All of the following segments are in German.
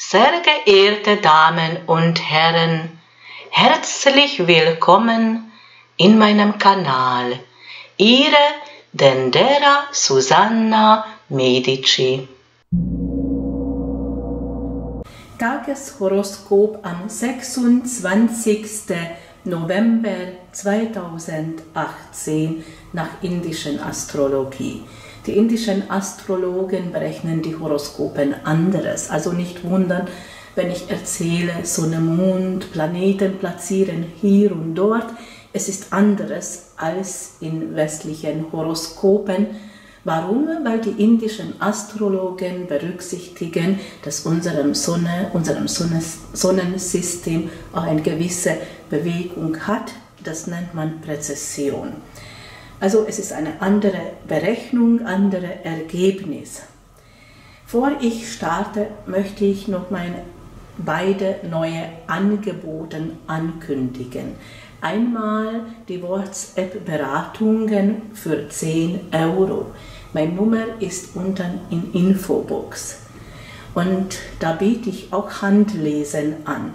Sehr geehrte Damen und Herren, herzlich willkommen in meinem Kanal, Ihre Dendera Susanna Medici. Tageshoroskop am 26. November 2018 nach indischen Astrologie. Die indischen Astrologen berechnen die Horoskopen anderes. Also nicht wundern, wenn ich erzähle, Sonne, Mond, Planeten platzieren hier und dort. Es ist anderes als in westlichen Horoskopen. Warum? Weil die indischen Astrologen berücksichtigen, dass unserem Sonnensystem auch eine gewisse Bewegung hat. Das nennt man Präzession. Also es ist eine andere Berechnung, andere Ergebnis. Vor ich starte, möchte ich noch meine beiden neuen Angebote ankündigen. Einmal die WhatsApp-Beratungen für 10 €. Meine Nummer ist unten in der Infobox. Und da biete ich auch Handlesen an.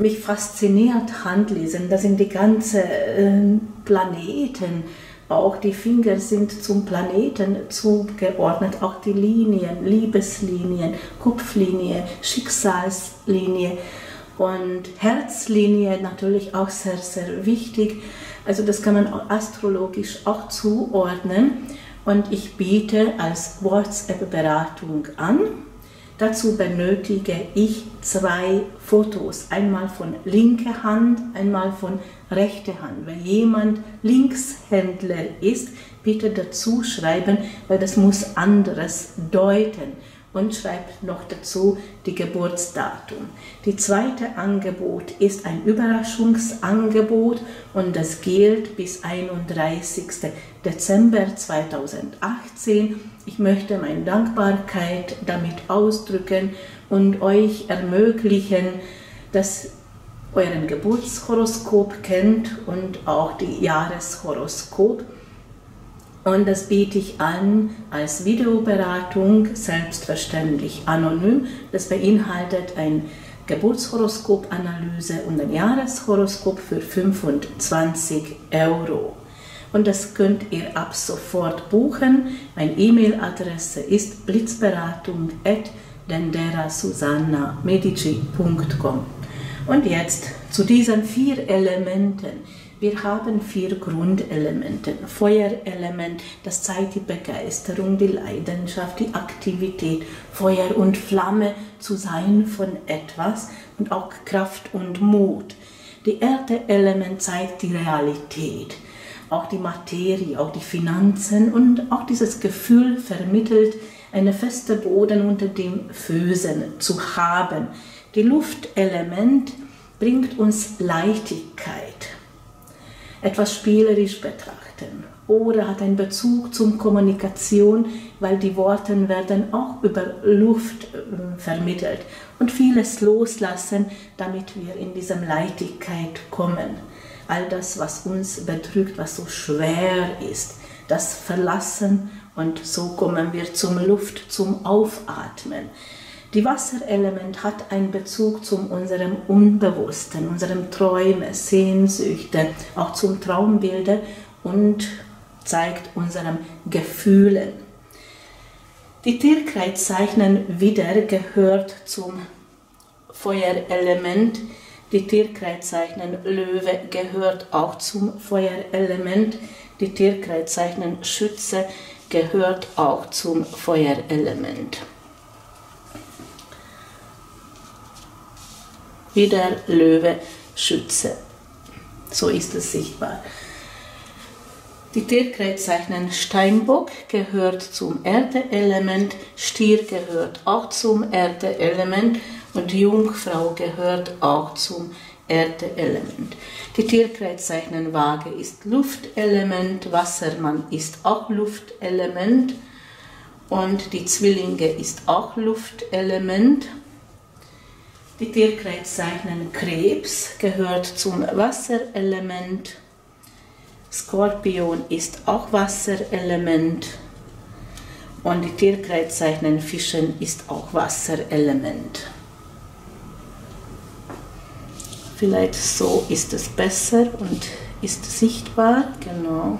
Mich fasziniert Handlesen, das sind die ganzen Planeten, auch die Finger sind zum Planeten zugeordnet, auch die Linien, Liebeslinien, Kopflinie, Schicksalslinie und Herzlinie natürlich auch sehr, sehr wichtig. Also das kann man astrologisch auch zuordnen und ich biete als WhatsApp-Beratung an. Dazu benötige ich 2 Fotos, einmal von linker Hand, einmal von rechter Hand. Wenn jemand Linkshändler ist, bitte dazu schreiben, weil das muss anderes deuten. Und schreibt noch dazu die Geburtsdatum. Die zweite Angebot ist ein Überraschungsangebot und das gilt bis 31. Dezember 2018. Ich möchte meine Dankbarkeit damit ausdrücken und euch ermöglichen, dass ihr euren Geburtshoroskop kennt und auch die Jahreshoroskop. Und das biete ich an als Videoberatung, selbstverständlich anonym. Das beinhaltet eine Geburtshoroskop-Analyse und ein Jahreshoroskop für 25 €. Und das könnt ihr ab sofort buchen. Meine E-Mail-Adresse ist blitzberatung@denderasusanna-medici.com. Und jetzt zu diesen 4 Elementen. Wir haben 4 Grundelemente. Feuerelement, das zeigt die Begeisterung, die Leidenschaft, die Aktivität, Feuer und Flamme zu sein von etwas und auch Kraft und Mut. Die Erdeelement zeigt die Realität, auch die Materie, auch die Finanzen und auch dieses Gefühl vermittelt, einen festen Boden unter den Füßen zu haben. Die Luftelement bringt uns Leichtigkeit. Etwas spielerisch betrachten oder hat einen Bezug zum Kommunikation, weil die Worte werden auch über Luft vermittelt und vieles loslassen, damit wir in diese Leichtigkeit kommen. All das, was uns bedrückt, was so schwer ist, das verlassen und so kommen wir zum Luft, zum Aufatmen. Die Wasserelement hat einen Bezug zu unserem Unbewussten, unserem Träumen, Sehnsüchten, auch zum Traumbilder und zeigt unseren Gefühlen. Die Tierkreiszeichen wieder gehört zum Feuerelement. Die Tierkreiszeichen Löwe gehört auch zum Feuerelement. Die Tierkreiszeichen Schütze gehört auch zum Feuerelement. Wieder Löwe, Schütze. So ist es sichtbar. Die Tierkreiszeichen Steinbock gehört zum Erdeelement, Stier gehört auch zum Erdeelement und Jungfrau gehört auch zum Erdeelement. Die Tierkreiszeichen Waage ist Luftelement, Wassermann ist auch Luftelement und die Zwillinge ist auch Luftelement. Die Tierkreiszeichen Krebs gehört zum Wasserelement. Skorpion ist auch Wasserelement. Und die Tierkreiszeichen Fischen ist auch Wasserelement. Vielleicht so ist es besser und ist sichtbar, genau.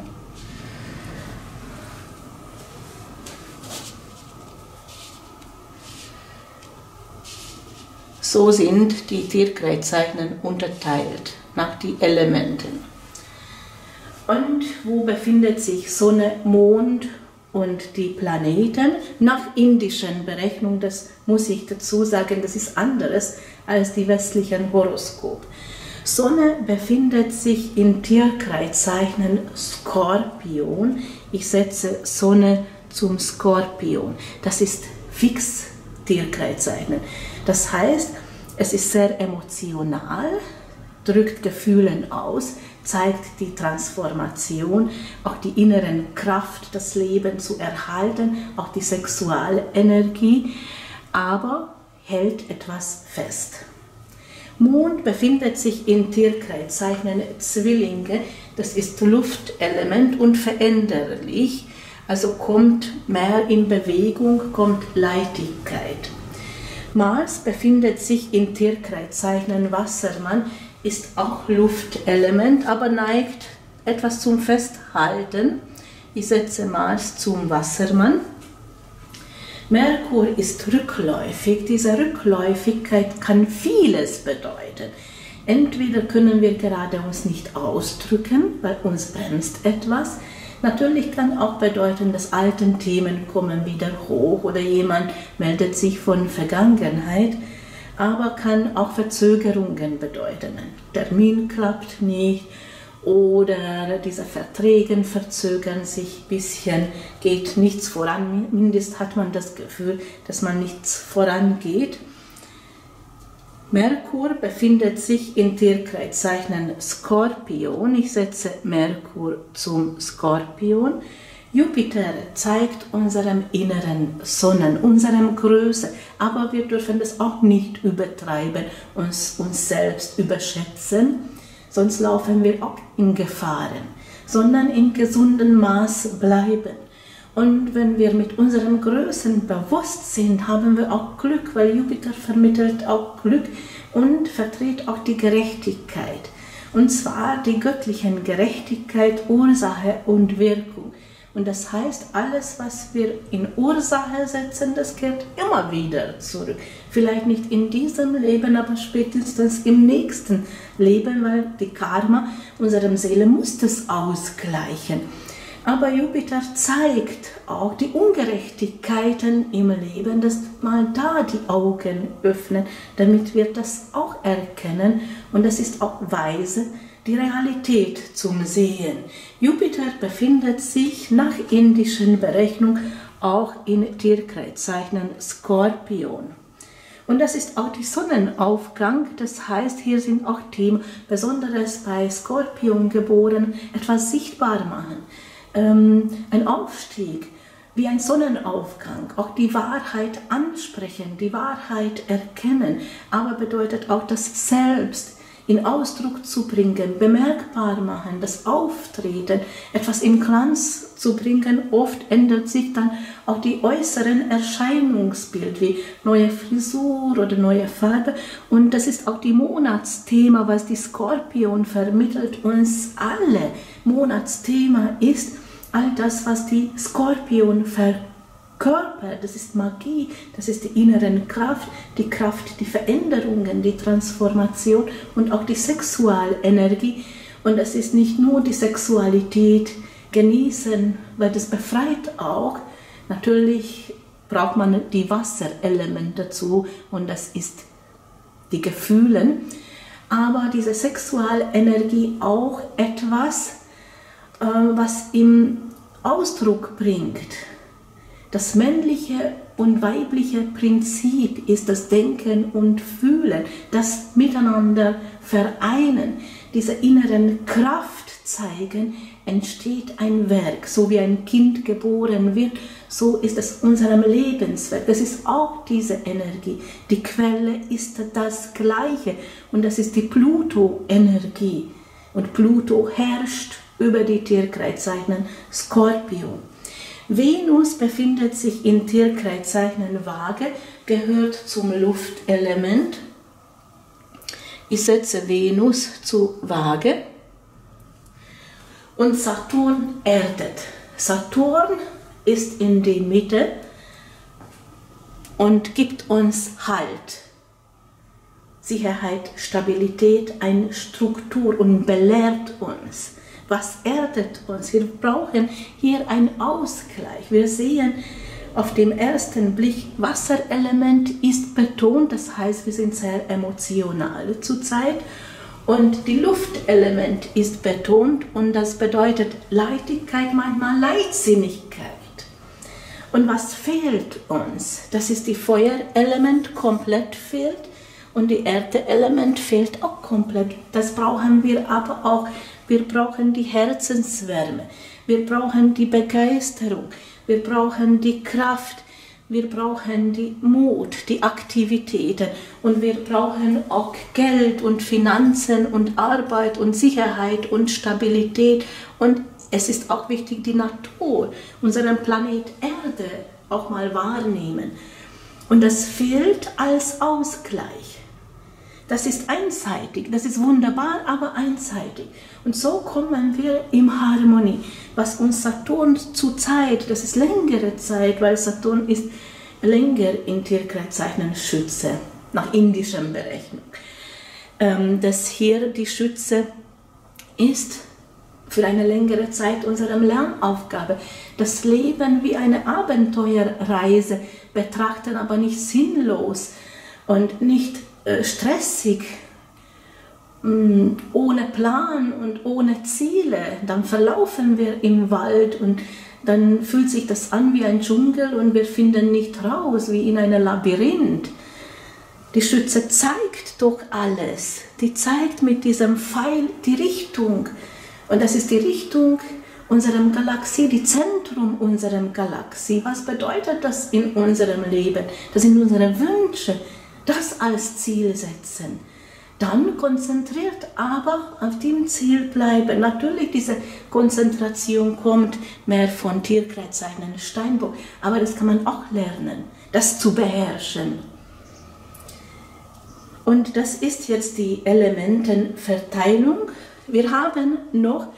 So sind die Tierkreiszeichen unterteilt nach den Elementen. Und wo befindet sich Sonne, Mond und die Planeten? Nach indischen Berechnung, das muss ich dazu sagen, das ist anderes als die westlichen Horoskop. Sonne befindet sich im Tierkreiszeichen Skorpion. Ich setze Sonne zum Skorpion. Das ist fix Tierkreiszeichen. Das heißt, es ist sehr emotional, drückt Gefühle aus, zeigt die Transformation, auch die innere Kraft, das Leben zu erhalten, auch die sexuelle Energie, aber hält etwas fest. Mond befindet sich in Tierkreiszeichen Zwillinge, das ist Luftelement und veränderlich, also kommt mehr in Bewegung, kommt Leichtigkeit. Mars befindet sich in Tierkreiszeichen Wassermann, ist auch Luftelement, aber neigt etwas zum Festhalten. Ich setze Mars zum Wassermann. Merkur ist rückläufig. Diese Rückläufigkeit kann vieles bedeuten. Entweder können wir gerade uns nicht ausdrücken, weil uns bremst etwas. Natürlich kann auch bedeuten, dass alte Themen kommen wieder hoch oder jemand meldet sich von Vergangenheit, aber kann auch Verzögerungen bedeuten. Termin klappt nicht oder diese Verträge verzögern sich ein bisschen, geht nichts voran, mindestens hat man das Gefühl, dass man nichts vorangeht. Merkur befindet sich in Tierkreiszeichen Skorpion. Ich setze Merkur zum Skorpion. Jupiter zeigt unserem inneren Sonnen, unserem Größe, aber wir dürfen das auch nicht übertreiben, uns selbst überschätzen, sonst laufen wir auch in Gefahren, sondern in gesundem Maß bleiben. Und wenn wir mit unserem Größen bewusst sind, haben wir auch Glück, weil Jupiter vermittelt auch Glück und vertritt auch die Gerechtigkeit. Und zwar die göttlichen Gerechtigkeit, Ursache und Wirkung. Und das heißt, alles, was wir in Ursache setzen, das kehrt immer wieder zurück. Vielleicht nicht in diesem Leben, aber spätestens im nächsten Leben, weil die Karma unserer Seele muss das ausgleichen. Aber Jupiter zeigt auch die Ungerechtigkeiten im Leben, dass mal da die Augen öffnen, damit wir das auch erkennen. Und das ist auch weise, die Realität zum Sehen. Jupiter befindet sich nach indischen Berechnung auch in Tierkreiszeichen Skorpion. Und das ist auch der Sonnenaufgang, das heißt, hier sind auch Themen, besonders bei Skorpion geboren, etwas sichtbar machen. Ein Aufstieg, wie ein Sonnenaufgang, auch die Wahrheit ansprechen, die Wahrheit erkennen, aber bedeutet auch das Selbst in Ausdruck zu bringen, bemerkbar machen, das Auftreten, etwas im Glanz zu bringen. Oft ändert sich dann auch die äußeren Erscheinungsbild, wie neue Frisur oder neue Farbe. Und das ist auch die Monatsthema, was die Skorpion vermittelt uns alle. Monatsthema ist all das, was die Skorpion verkörpert. Das ist Magie, das ist die innere Kraft, die Veränderungen, die Transformation und auch die Sexualenergie. Und es ist nicht nur die Sexualität genießen, weil das befreit auch. Natürlich braucht man die Wasserelemente dazu und das ist die Gefühle. Aber diese Sexualenergie auch etwas, was im Ausdruck bringt. Das männliche und weibliche Prinzip ist das Denken und Fühlen, das Miteinander vereinen, diese inneren Kraft zeigen, entsteht ein Werk. So wie ein Kind geboren wird, so ist es unserem Lebenswerk. Das ist auch diese Energie. Die Quelle ist das Gleiche und das ist die Pluto-Energie. Und Pluto herrscht über die Tierkreiszeichen Skorpion. Venus befindet sich in Tierkreiszeichen Waage, gehört zum Luftelement, Ich setze Venus zu Waage und Saturn erdet. Saturn ist in der Mitte und gibt uns Halt, Sicherheit, Stabilität, eine Struktur und belehrt uns. Was erdet uns? Wir brauchen hier einen Ausgleich. Wir sehen auf dem ersten Blick, Wasserelement ist betont, das heißt, wir sind sehr emotional zurzeit. Und die Luftelement ist betont und das bedeutet Leichtigkeit, manchmal Leichtsinnigkeit. Und was fehlt uns? Das ist die Feuerelement, komplett fehlt. Und die Erdeelement fehlt auch komplett. Das brauchen wir aber auch. Wir brauchen die Herzenswärme. Wir brauchen die Begeisterung. Wir brauchen die Kraft. Wir brauchen die Mut, die Aktivitäten. Und wir brauchen auch Geld und Finanzen und Arbeit und Sicherheit und Stabilität. Und es ist auch wichtig, die Natur, unseren Planet Erde, auch mal wahrnehmen. Und das fehlt als Ausgleich. Das ist einseitig, das ist wunderbar, aber einseitig. Und so kommen wir in Harmonie. Was uns Saturn zurzeit, das ist längere Zeit, weil Saturn ist länger in Tierkreiszeichen Schütze, nach indischen Berechnung. Dass hier die Schütze ist für eine längere Zeit unsere Lernaufgabe. Das Leben wie eine Abenteuerreise betrachten, aber nicht sinnlos und nicht stressig, ohne Plan und ohne Ziele, dann verlaufen wir im Wald und dann fühlt sich das an wie ein Dschungel und wir finden nicht raus, wie in einem Labyrinth. Die Schütze zeigt doch alles, die zeigt mit diesem Pfeil die Richtung und das ist die Richtung unserer Galaxie, die Zentrum unserer Galaxie. Was bedeutet das in unserem Leben? Das sind unsere Wünsche. Das als Ziel setzen, dann konzentriert aber auf dem Ziel bleiben. Natürlich, diese Konzentration kommt mehr von Tierkreiszeichen Steinbock, aber das kann man auch lernen, das zu beherrschen. Und das ist jetzt die Elementenverteilung. Wir haben noch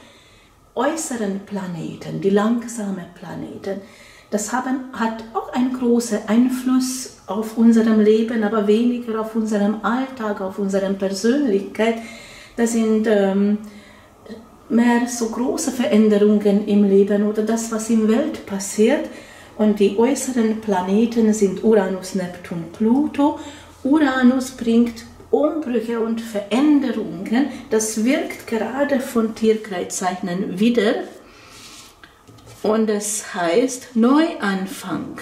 äußeren Planeten, die langsamen Planeten. Das hat auch einen großen Einfluss auf unserem Leben, aber weniger auf unserem Alltag, auf unsere Persönlichkeit. Das sind mehr so große Veränderungen im Leben oder das, was im Welt passiert. Und die äußeren Planeten sind Uranus, Neptun, Pluto. Uranus bringt Umbrüche und Veränderungen. Das wirkt gerade von Tierkreiszeichen wieder. Und es heißt Neuanfang,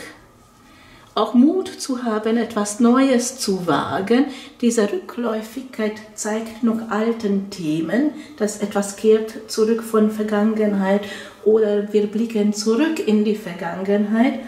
auch Mut zu haben, etwas Neues zu wagen. Diese Rückläufigkeit zeigt noch alten Themen, dass etwas kehrt zurück von Vergangenheit oder wir blicken zurück in die Vergangenheit.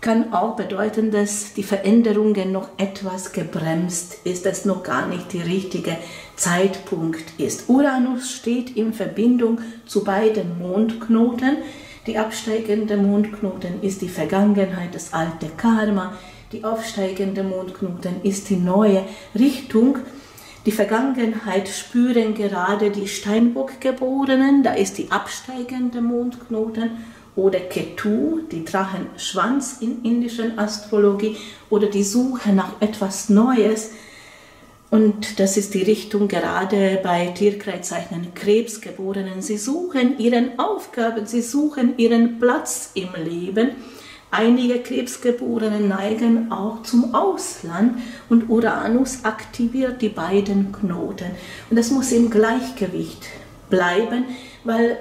Kann auch bedeuten, dass die Veränderungen noch etwas gebremst ist, dass noch gar nicht der richtige Zeitpunkt ist. Uranus steht in Verbindung zu beiden Mondknoten. Die absteigende Mondknoten ist die Vergangenheit, das alte Karma. Die aufsteigende Mondknoten ist die neue Richtung. Die Vergangenheit spüren gerade die Steinbockgeborenen. Da ist die absteigende Mondknoten oder Ketu, die Drachenschwanz in indischen Astrologie oder die Suche nach etwas Neues. Und das ist die Richtung gerade bei Tierkreiszeichen Krebsgeborenen. Sie suchen ihren Aufgaben, sie suchen ihren Platz im Leben. Einige Krebsgeborene neigen auch zum Ausland und Uranus aktiviert die beiden Knoten. Und das muss im Gleichgewicht bleiben, weil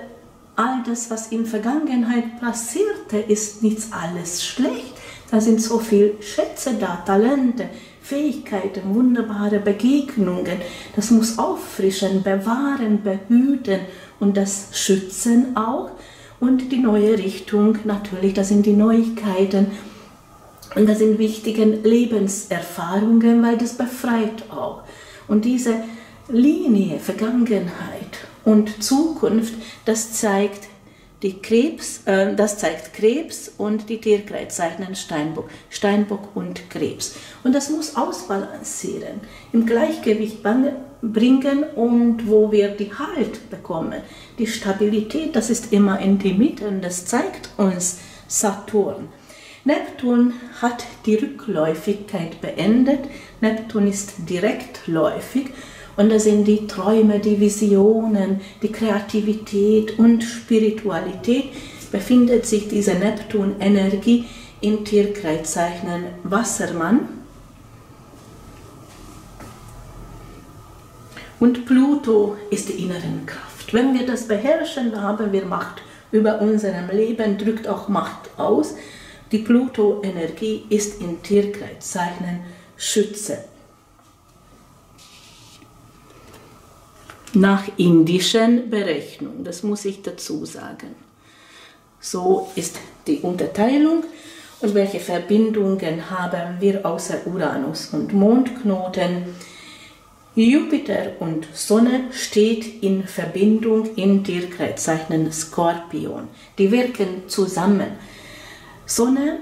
all das, was in der Vergangenheit passierte, ist nicht alles schlecht. Da sind so viele Schätze da, Talente, Fähigkeiten, wunderbare Begegnungen. Das muss auffrischen, bewahren, behüten und das schützen auch. Und die neue Richtung natürlich, das sind die Neuigkeiten und das sind wichtige Lebenserfahrungen, weil das befreit auch. Und diese Linie Vergangenheit und Zukunft, das zeigt Die Krebs, das zeigt Krebs, und die Tierkreis zeichnen Steinbock, Steinbock und Krebs. Und das muss ausbalancieren, im Gleichgewicht bringen und wo wir die Halt bekommen. Die Stabilität, das ist immer in die Mitte und das zeigt uns Saturn. Neptun hat die Rückläufigkeit beendet, Neptun ist direktläufig. Und das sind die Träume, die Visionen, die Kreativität und Spiritualität, befindet sich diese Neptun-Energie im Tierkreiszeichen Wassermann. Und Pluto ist die inneren Kraft. Wenn wir das beherrschen, dann haben wir Macht über unserem Leben, drückt auch Macht aus. Die Pluto-Energie ist im Tierkreiszeichen Schütze. Nach indischen Berechnung, das muss ich dazu sagen. So ist die Unterteilung. Und welche Verbindungen haben wir außer Uranus und Mondknoten? Jupiter und Sonne steht in Verbindung im Tierkreiszeichen Skorpion. Die wirken zusammen. Sonne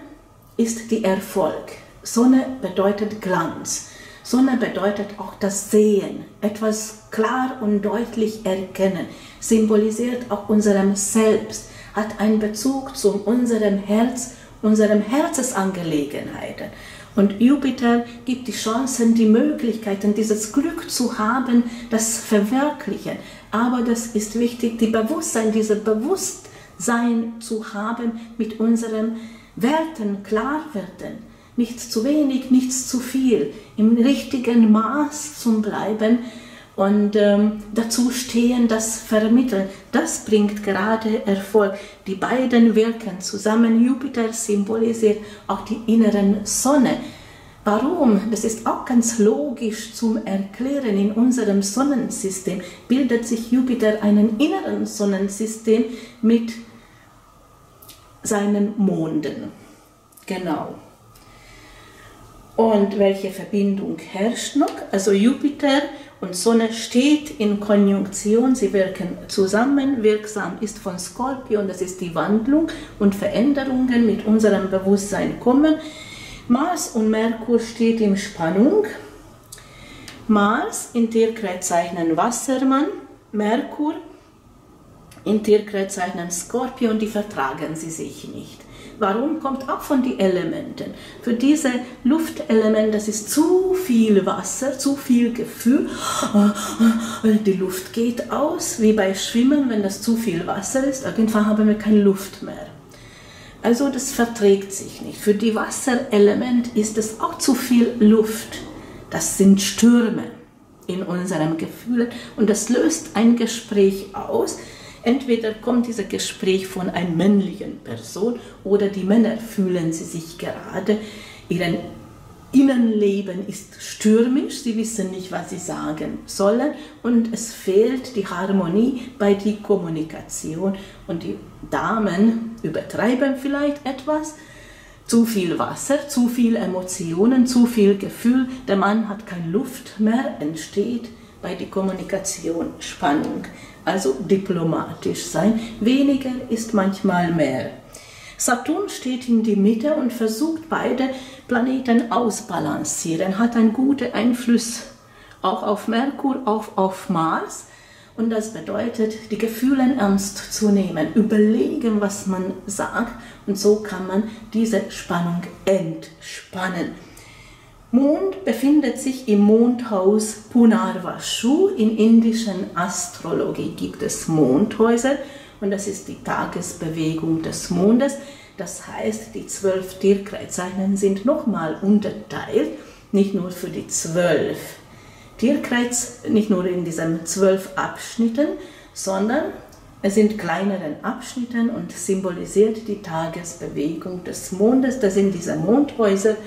ist die Erfolg. Sonne bedeutet Glanz. Sonne bedeutet auch das Sehen, etwas klar und deutlich erkennen, symbolisiert auch unserem Selbst, hat einen Bezug zu unserem Herz, unserem Herzensangelegenheiten. Und Jupiter gibt die Chancen, die Möglichkeiten, dieses Glück zu haben, das Verwirklichen. Aber das ist wichtig, die Bewusstsein, dieses Bewusstsein zu haben, mit unseren Werten klar werden. Nichts zu wenig, nichts zu viel, im richtigen Maß zu bleiben und dazu stehen, das vermitteln. Das bringt gerade Erfolg. Die beiden wirken zusammen. Jupiter symbolisiert auch die innere Sonne. Warum? Das ist auch ganz logisch zum Erklären. In unserem Sonnensystem bildet sich Jupiter einen inneren Sonnensystem mit seinen Monden. Genau. Und welche Verbindung herrscht noch? Also Jupiter und Sonne steht in Konjunktion, sie wirken zusammen, wirksam ist von Skorpion, das ist die Wandlung und Veränderungen mit unserem Bewusstsein kommen. Mars und Merkur steht in Spannung. Mars in Tierkreiszeichen Wassermann, Merkur in Tierkreiszeichen Skorpion, die vertragen sie sich nicht. Warum? Kommt auch von den Elementen. Für diese Luftelement, das ist zu viel Wasser, zu viel Gefühl. Die Luft geht aus, wie bei Schwimmen, wenn das zu viel Wasser ist. Irgendwann haben wir keine Luft mehr. Also das verträgt sich nicht. Für die Wasserelement ist es auch zu viel Luft. Das sind Stürme in unserem Gefühl und das löst ein Gespräch aus. Entweder kommt dieses Gespräch von einer männlichen Person oder die Männer fühlen sie sich gerade. Ihr Innenleben ist stürmisch, sie wissen nicht, was sie sagen sollen und es fehlt die Harmonie bei der Kommunikation. Und die Damen übertreiben vielleicht etwas. Zu viel Wasser, zu viel Emotionen, zu viel Gefühl. Der Mann hat keine Luft mehr, entsteht bei der Kommunikation Spannung. Also diplomatisch sein, weniger ist manchmal mehr. Saturn steht in die Mitte und versucht beide Planeten auszubalancieren, hat einen guten Einfluss auch auf Merkur, auch auf Mars. Und das bedeutet, die Gefühle ernst zu nehmen, überlegen, was man sagt, und so kann man diese Spannung entspannen. Mond befindet sich im Mondhaus Punarvasu. In indischen Astrologie gibt es Mondhäuser und das ist die Tagesbewegung des Mondes. Das heißt, die 12 Tierkreiszeichen sind nochmal unterteilt, nicht nur für die 12 Tierkreis, nicht nur in diesen 12 Abschnitten, sondern es sind kleineren Abschnitten und symbolisiert die Tagesbewegung des Mondes. Das sind diese Mondhäuser.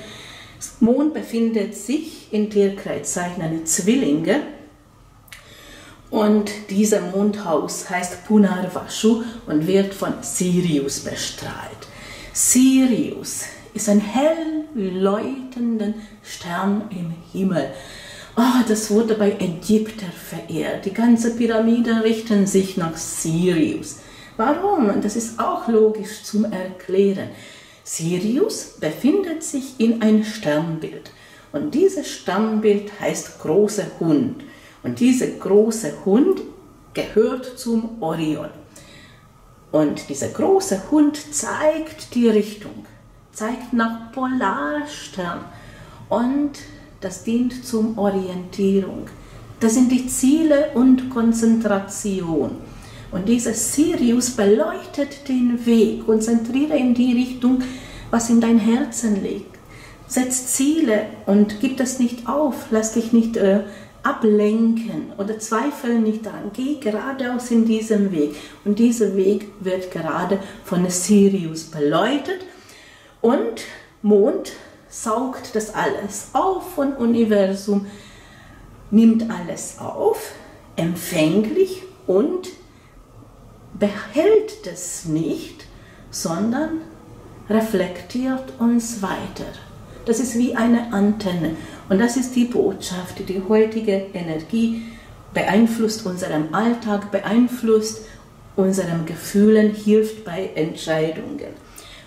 Mond befindet sich in Tierkreiszeichen Zwillinge und dieser Mondhaus heißt Punarvasu und wird von Sirius bestrahlt. Sirius ist ein hell leuchtender Stern im Himmel. Oh, das wurde bei Ägyptern verehrt. Die ganzen Pyramiden richten sich nach Sirius. Warum? Das ist auch logisch zum Erklären. Sirius befindet sich in einem Sternbild. Und dieses Sternbild heißt großer Hund. Und dieser große Hund gehört zum Orion. Und dieser große Hund zeigt die Richtung, zeigt nach Polarstern. Und das dient zur Orientierung. Das sind die Ziele und Konzentration. Und dieser Sirius beleuchtet den Weg. Konzentriere in die Richtung, was in dein Herzen liegt. Setz Ziele und gib das nicht auf. Lass dich nicht ablenken oder zweifle nicht daran. Geh geradeaus in diesem Weg. Und dieser Weg wird gerade von Sirius beleuchtet. Und Mond saugt das alles auf vom Universum, nimmt alles auf, empfänglich und behält das nicht, sondern reflektiert uns weiter. Das ist wie eine Antenne und das ist die Botschaft, die heutige Energie beeinflusst unseren Alltag, beeinflusst unseren Gefühlen, hilft bei Entscheidungen.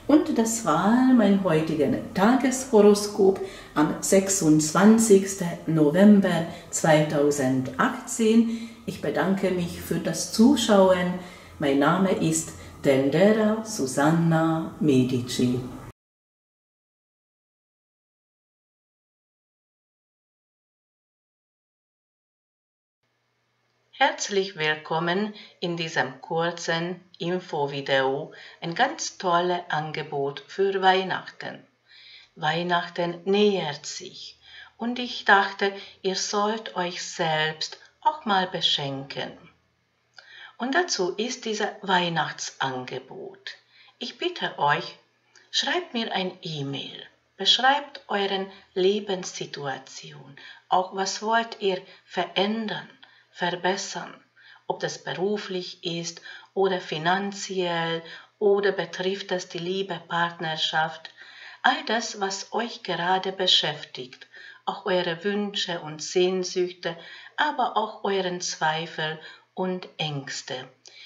Und das war mein heutiges Tageshoroskop am 26. November 2018. Ich bedanke mich für das Zuschauen. Mein Name ist Dendera Susanna Medici. Herzlich willkommen in diesem kurzen Infovideo, ein ganz tolles Angebot für Weihnachten. Weihnachten nähert sich und ich dachte, ihr sollt euch selbst auch mal beschenken. Und dazu ist dieses Weihnachtsangebot. Ich bitte euch, schreibt mir ein E-Mail. Beschreibt euren Lebenssituation, auch was wollt ihr verändern, verbessern, ob das beruflich ist oder finanziell oder betrifft das die Liebe, Partnerschaft, all das, was euch gerade beschäftigt, auch eure Wünsche und Sehnsüchte, aber auch euren Zweifel und Ängste.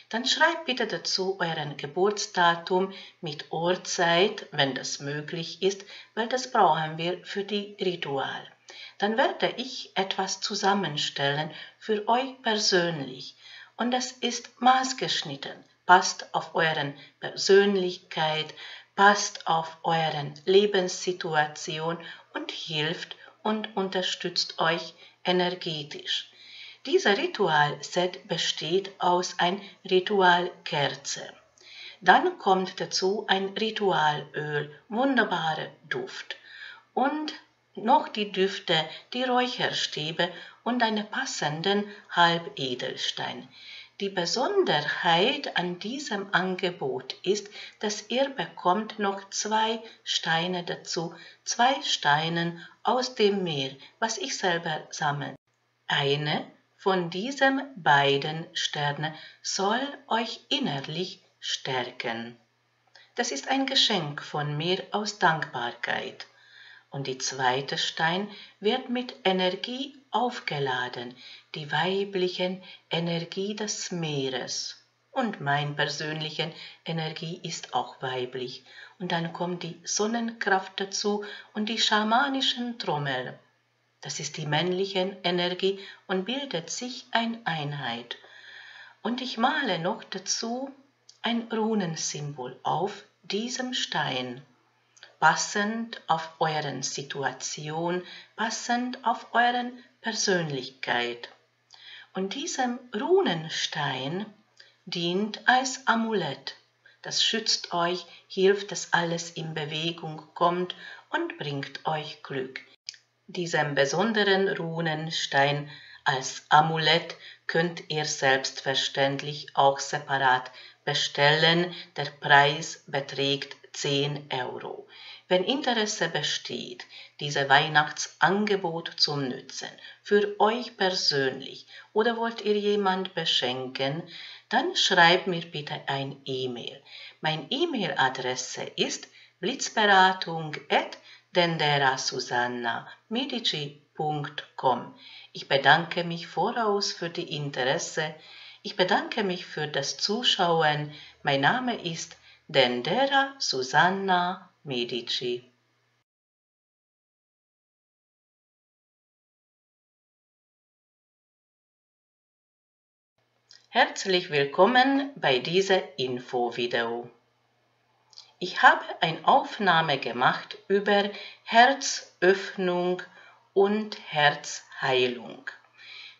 Dann schreibt bitte dazu euren Geburtsdatum mit Uhrzeit, wenn das möglich ist, weil das brauchen wir für die Ritual. Dann werde ich etwas zusammenstellen für euch persönlich und das ist maßgeschnitten, passt auf euren Persönlichkeit, passt auf euren Lebenssituation und hilft und unterstützt euch energetisch. Dieser Ritualset besteht aus einer Ritualkerze. Dann kommt dazu ein Ritualöl, wunderbarer Duft und noch die Düfte, die Räucherstäbe und einen passenden Halbedelstein. Die Besonderheit an diesem Angebot ist, dass ihr bekommt noch 2 Steine dazu, 2 Steine aus dem Meer, was ich selber sammle. Eine von diesen beiden Sternen soll euch innerlich stärken. Das ist ein Geschenk von mir aus Dankbarkeit. Und die zweite Stein wird mit Energie aufgeladen, die weiblichen Energie des Meeres. Und meine persönliche Energie ist auch weiblich. Und dann kommt die Sonnenkraft dazu und die schamanischen Trommel. Das ist die männliche Energie und bildet sich eine Einheit. Und ich male noch dazu ein Runensymbol auf diesem Stein. Passend auf euren Situation, passend auf euren Persönlichkeit. Und diesem Runenstein dient als Amulett. Das schützt euch, hilft, dass alles in Bewegung kommt und bringt euch Glück. Diesem besonderen Runenstein als Amulett könnt ihr selbstverständlich auch separat bestellen. Der Preis beträgt 10 €. Wenn Interesse besteht, dieses Weihnachtsangebot zu nutzen, für euch persönlich oder wollt ihr jemand beschenken, dann schreibt mir bitte ein E-Mail. Meine E-Mail-Adresse ist blitzberatung@denderasusanna.medici.com. Ich bedanke mich voraus für die Interesse. Ich bedanke mich für das Zuschauen. Mein Name ist Dendera Susanna Medici. Herzlich willkommen bei diesem Infovideo. Ich habe eine Aufnahme gemacht über Herzöffnung und Herzheilung.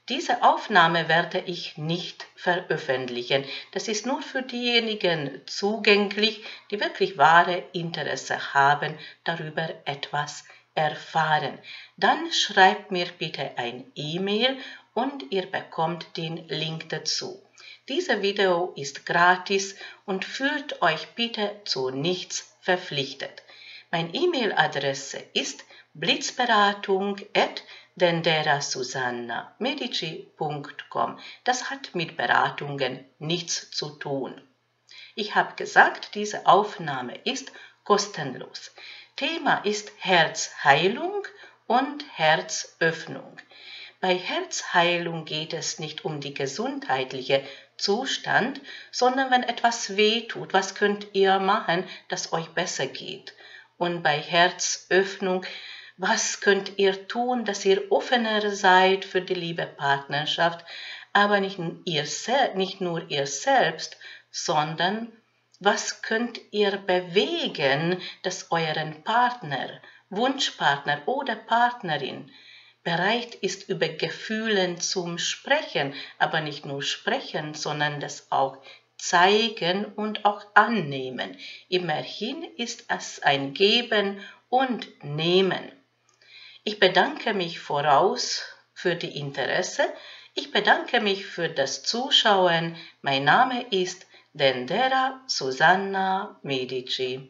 Diese Aufnahme werde ich nicht veröffentlichen. Das ist nur für diejenigen zugänglich, die wirklich wahre Interesse haben, darüber etwas erfahren. Dann schreibt mir bitte ein E-Mail und ihr bekommt den Link dazu. Dieses Video ist gratis und fühlt euch bitte zu nichts verpflichtet. Meine E-Mail-Adresse ist blitzberatung@dendera-susanna-medici.com. Das hat mit Beratungen nichts zu tun. Ich habe gesagt, diese Aufnahme ist kostenlos. Thema ist Herzheilung und Herzöffnung. Bei Herzheilung geht es nicht um die gesundheitliche Zustand, sondern wenn etwas weh tut, was könnt ihr machen, dass euch besser geht? Und bei Herzöffnung, was könnt ihr tun, dass ihr offener seid für die liebe Partnerschaft, aber nicht nur ihr selbst, sondern was könnt ihr bewegen, dass euren Partner, Wunschpartner oder Partnerin bereit ist, über Gefühle zum Sprechen, aber nicht nur sprechen, sondern das auch zeigen und auch annehmen. Immerhin ist es ein Geben und Nehmen. Ich bedanke mich voraus für die Interesse. Ich bedanke mich für das Zuschauen. Mein Name ist Dendera Susanna Medici.